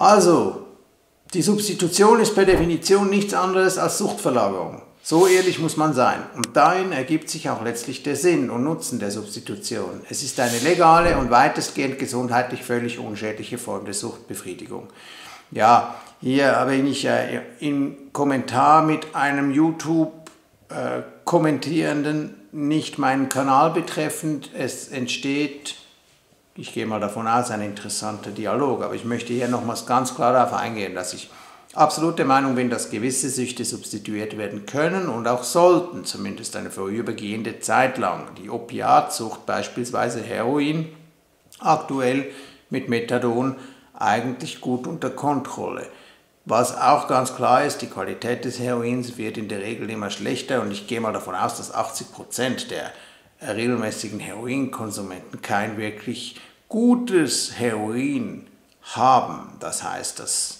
Also, die Substitution ist per Definition nichts anderes als Suchtverlagerung. So ehrlich muss man sein. Und darin ergibt sich auch letztlich der Sinn und Nutzen der Substitution. Es ist eine legale und weitestgehend gesundheitlich völlig unschädliche Form der Suchtbefriedigung. Ja, hier habe ich im Kommentar mit einem YouTube-Kommentierenden nicht meinen Kanal betreffend. Es entsteht, ich gehe mal davon aus, ein interessanter Dialog. Aber ich möchte hier nochmals ganz klar darauf eingehen, dass ich absolut der Meinung bin, dass gewisse Süchte substituiert werden können und auch sollten, zumindest eine vorübergehende Zeit lang. Die Opiatsucht, beispielsweise Heroin, aktuell mit Methadon eigentlich gut unter Kontrolle. Was auch ganz klar ist, die Qualität des Heroins wird in der Regel immer schlechter und ich gehe mal davon aus, dass 80% der regelmäßigen Heroinkonsumenten kein wirklich gutes Heroin haben. Das heißt, dass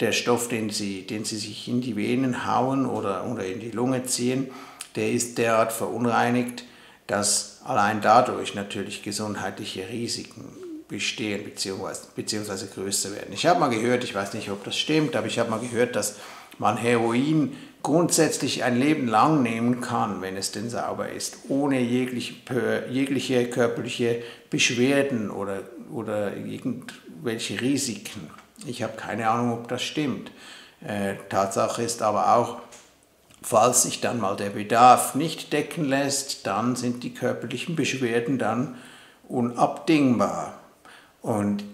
der Stoff, den sie sich in die Venen hauen oder in die Lunge ziehen, der ist derart verunreinigt, dass allein dadurch natürlich gesundheitliche Risiken bestehen bzw. größer werden. Ich habe mal gehört, ich weiß nicht, ob das stimmt, aber ich habe mal gehört, dass man Heroin grundsätzlich ein Leben lang nehmen kann, wenn es denn sauber ist, ohne jegliche körperliche Beschwerden oder irgendwelche Risiken. Ich habe keine Ahnung, ob das stimmt. Tatsache ist aber auch, falls sich dann mal der Bedarf nicht decken lässt, dann sind die körperlichen Beschwerden dann unabdingbar. Und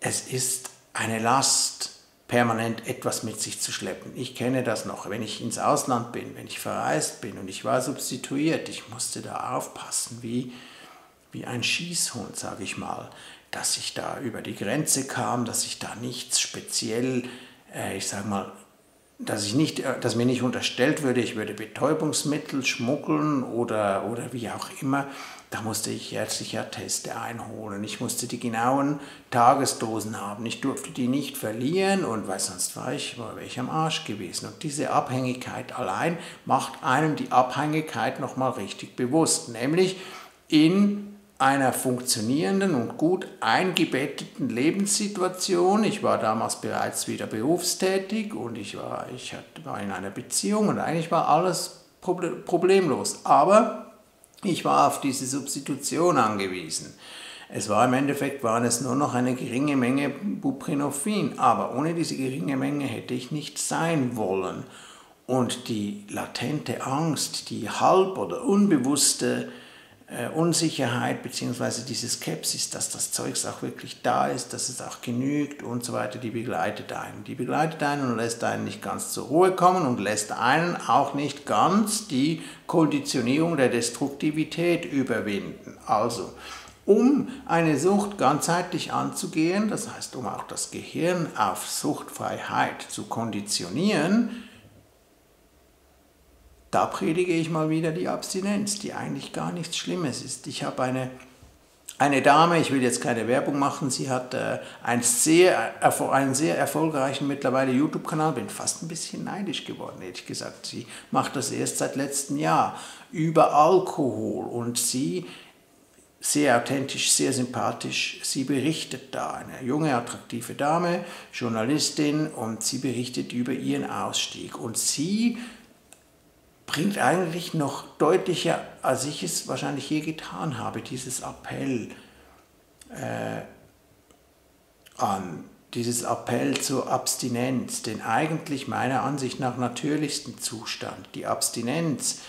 es ist eine Last, permanent etwas mit sich zu schleppen. Ich kenne das noch, wenn ich ins Ausland bin, wenn ich verreist bin und ich war substituiert, ich musste da aufpassen, wie ein Schießhund, sage ich mal, dass ich da über die Grenze kam, dass ich da nichts speziell, ich sage mal, dass mir nicht unterstellt würde, ich würde Betäubungsmittel schmuggeln oder wie auch immer. Da musste ich ärztliche Atteste einholen. Ich musste die genauen Tagesdosen haben. Ich durfte die nicht verlieren, und weil sonst wäre ich am Arsch gewesen. Und diese Abhängigkeit allein macht einem die Abhängigkeit nochmal richtig bewusst, nämlich in einer funktionierenden und gut eingebetteten Lebenssituation. Ich war damals bereits wieder berufstätig und ich war in einer Beziehung und eigentlich war alles problemlos. Aber ich war auf diese Substitution angewiesen. Im Endeffekt waren es nur noch eine geringe Menge Buprenorphin, aber ohne diese geringe Menge hätte ich nicht sein wollen. Und die latente Angst, die halb- oder unbewusste Unsicherheit bzw. diese Skepsis, dass das Zeugs auch wirklich da ist, dass es auch genügt und so weiter, die begleitet einen und lässt einen nicht ganz zur Ruhe kommen und lässt einen auch nicht ganz die Konditionierung der Destruktivität überwinden. Also, um eine Sucht ganzheitlich anzugehen, das heißt, um auch das Gehirn auf Suchtfreiheit zu konditionieren, da predige ich mal wieder die Abstinenz, die eigentlich gar nichts Schlimmes ist. Ich habe eine Dame, ich will jetzt keine Werbung machen, sie hat einen sehr erfolgreichen mittlerweile YouTube-Kanal, bin fast ein bisschen neidisch geworden, ehrlich gesagt. Sie macht das erst seit letztem Jahr über Alkohol und sie, sehr authentisch, sehr sympathisch, sie berichtet da, eine junge, attraktive Dame, Journalistin, und sie berichtet über ihren Ausstieg und sie bringt eigentlich noch deutlicher, als ich es wahrscheinlich je getan habe, dieses Appell zur Abstinenz, den eigentlich meiner Ansicht nach natürlichsten Zustand, die Abstinenz,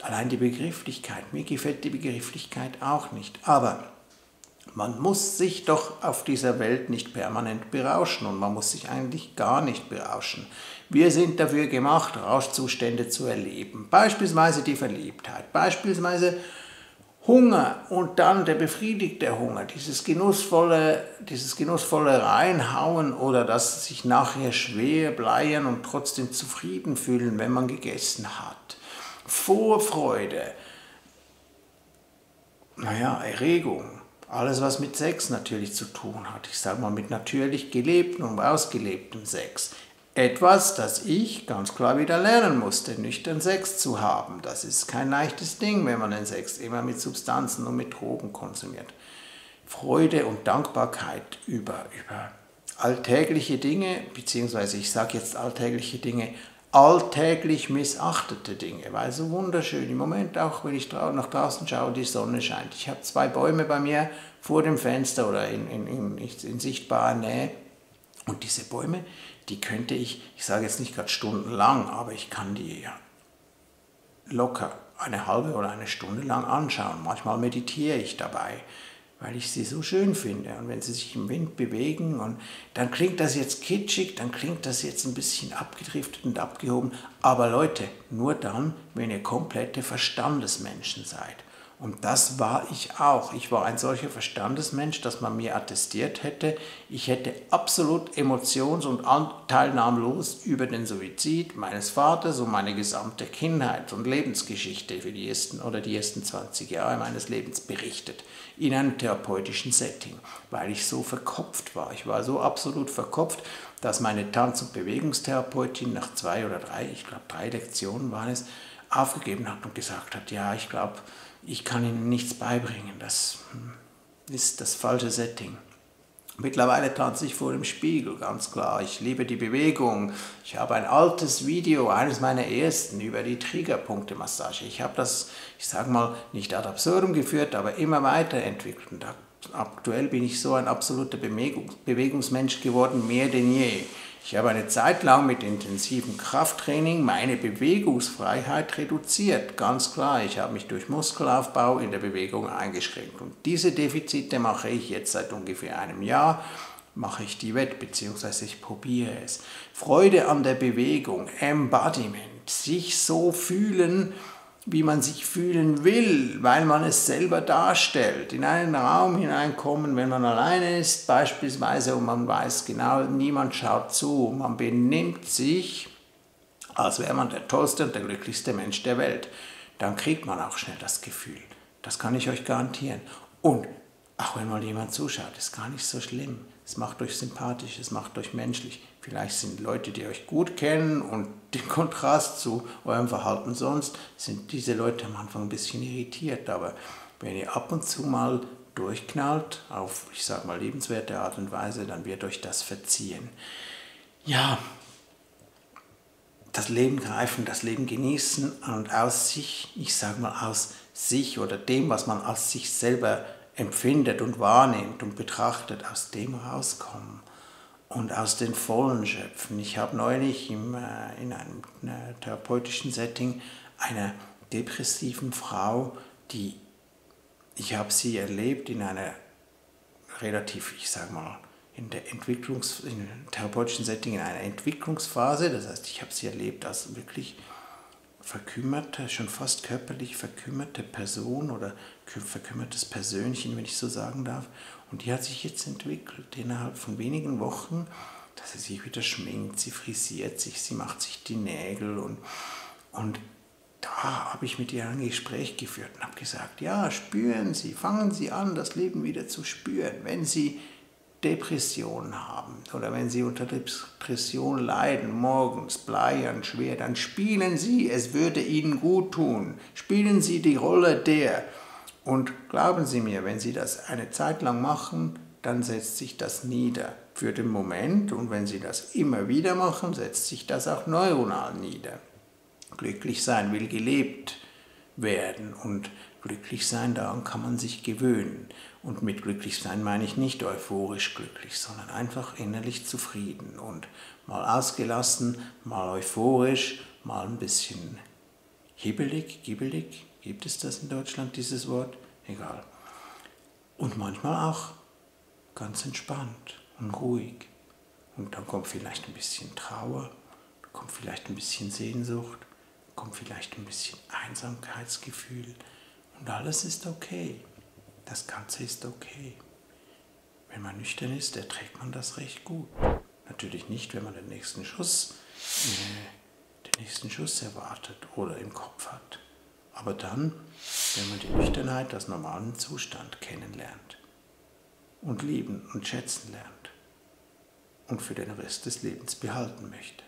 allein die Begrifflichkeit, mir gefällt die Begrifflichkeit auch nicht, aber man muss sich doch auf dieser Welt nicht permanent berauschen und man muss sich eigentlich gar nicht berauschen. Wir sind dafür gemacht, Rauschzustände zu erleben, beispielsweise die Verliebtheit, beispielsweise Hunger und dann der befriedigte Hunger, dieses genussvolle Reinhauen oder das sich nachher schwer bleiern und trotzdem zufrieden fühlen, wenn man gegessen hat. Vorfreude, naja, Erregung. Alles, was mit Sex natürlich zu tun hat. Ich sage mal, mit natürlich gelebtem und ausgelebtem Sex. Etwas, das ich ganz klar wieder lernen musste, nüchtern Sex zu haben. Das ist kein leichtes Ding, wenn man den Sex immer mit Substanzen und mit Drogen konsumiert. Freude und Dankbarkeit über alltägliche Dinge, beziehungsweise ich sage jetzt alltägliche Dinge, alltäglich missachtete Dinge, weil so wunderschön im Moment auch, wenn ich nach draußen schaue, die Sonne scheint. Ich habe 2 Bäume bei mir vor dem Fenster oder in sichtbarer Nähe und diese Bäume, die könnte ich sage jetzt nicht gerade stundenlang, aber ich kann die ja locker eine halbe oder eine Stunde lang anschauen. Manchmal meditiere ich dabei, weil ich sie so schön finde. Und wenn sie sich im Wind bewegen, und dann klingt das jetzt kitschig, dann klingt das jetzt ein bisschen abgedriftet und abgehoben. Aber Leute, nur dann, wenn ihr komplette Verstandesmenschen seid. Und das war ich auch. Ich war ein solcher Verstandesmensch, dass man mir attestiert hätte, ich hätte absolut emotions- und teilnahmlos über den Suizid meines Vaters und meine gesamte Kindheit und Lebensgeschichte für die ersten 20 Jahre meines Lebens berichtet, in einem therapeutischen Setting, weil ich so verkopft war. Ich war so absolut verkopft, dass meine Tanz- und Bewegungstherapeutin nach 2 oder 3, ich glaube 3 Lektionen waren es, aufgegeben hat und gesagt hat, ja, ich glaube, ich kann Ihnen nichts beibringen, das ist das falsche Setting. Mittlerweile tanze ich vor dem Spiegel, ganz klar. Ich liebe die Bewegung. Ich habe ein altes Video, eines meiner ersten, über die Triggerpunkte-Massage. Ich habe das, ich sage mal, nicht ad absurdum geführt, aber immer weiterentwickelt. Und aktuell bin ich so ein absoluter Bewegungsmensch geworden, mehr denn je. Ich habe eine Zeit lang mit intensivem Krafttraining meine Bewegungsfreiheit reduziert, ganz klar. Ich habe mich durch Muskelaufbau in der Bewegung eingeschränkt. Und diese Defizite mache ich jetzt seit ungefähr einem Jahr, mache ich die wett, beziehungsweise ich probiere es. Freude an der Bewegung, Embodiment, sich so fühlen, wie man sich fühlen will, weil man es selber darstellt. In einen Raum hineinkommen, wenn man alleine ist beispielsweise und man weiß genau, niemand schaut zu. Man benimmt sich, als wäre man der tollste und der glücklichste Mensch der Welt. Dann kriegt man auch schnell das Gefühl. Das kann ich euch garantieren. Und auch wenn mal jemand zuschaut, ist gar nicht so schlimm. Es macht euch sympathisch, es macht euch menschlich. Vielleicht sind Leute, die euch gut kennen und den Kontrast zu eurem Verhalten sonst, sind diese Leute am Anfang ein bisschen irritiert. Aber wenn ihr ab und zu mal durchknallt, auf, ich sag mal, liebenswerte Art und Weise, dann wird euch das verziehen. Ja, das Leben greifen, das Leben genießen und aus sich, ich sag mal, aus sich oder dem, was man aus sich selber empfindet und wahrnimmt und betrachtet, aus dem rauskommen und aus den Vollen schöpfen. Ich habe neulich in einem therapeutischen Setting einer depressiven Frau, ich habe sie erlebt in einer relativ, ich sage mal, in einem therapeutischen Setting, in einer Entwicklungsphase, das heißt, ich habe sie erlebt als wirklich verkümmerte, schon fast körperlich verkümmerte Person oder verkümmertes Persönchen, wenn ich so sagen darf. Und die hat sich jetzt entwickelt innerhalb von wenigen Wochen, dass sie sich wieder schminkt, sie frisiert sich, sie macht sich die Nägel. Und da habe ich mit ihr ein Gespräch geführt und habe gesagt, ja, spüren Sie, fangen Sie an, das Leben wieder zu spüren. Wenn Sie Depressionen haben oder wenn Sie unter Depression leiden, morgens bleiern schwer, dann spielen Sie, es würde Ihnen gut tun. Spielen Sie die Rolle der. Und glauben Sie mir, wenn Sie das eine Zeit lang machen, dann setzt sich das nieder für den Moment. Und wenn Sie das immer wieder machen, setzt sich das auch neuronal nieder. Glücklich sein will gelebt werden und glücklich sein, daran kann man sich gewöhnen. Und mit glücklich sein meine ich nicht euphorisch glücklich, sondern einfach innerlich zufrieden und mal ausgelassen, mal euphorisch, mal ein bisschen hibbelig, gibbelig. Gibt es das in Deutschland, dieses Wort? Egal. Und manchmal auch ganz entspannt und ruhig. Und dann kommt vielleicht ein bisschen Trauer, kommt vielleicht ein bisschen Sehnsucht, kommt vielleicht ein bisschen Einsamkeitsgefühl. Und alles ist okay. Das Ganze ist okay. Wenn man nüchtern ist, erträgt man das recht gut. Natürlich nicht, wenn man den nächsten Schuss erwartet oder im Kopf hat. Aber dann, wenn man die Nüchternheit als normalen Zustand kennenlernt und lieben und schätzen lernt und für den Rest des Lebens behalten möchte,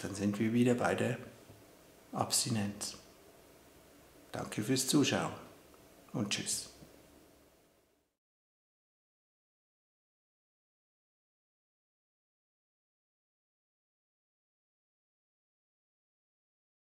dann sind wir wieder bei der Abstinenz. Danke fürs Zuschauen und tschüss.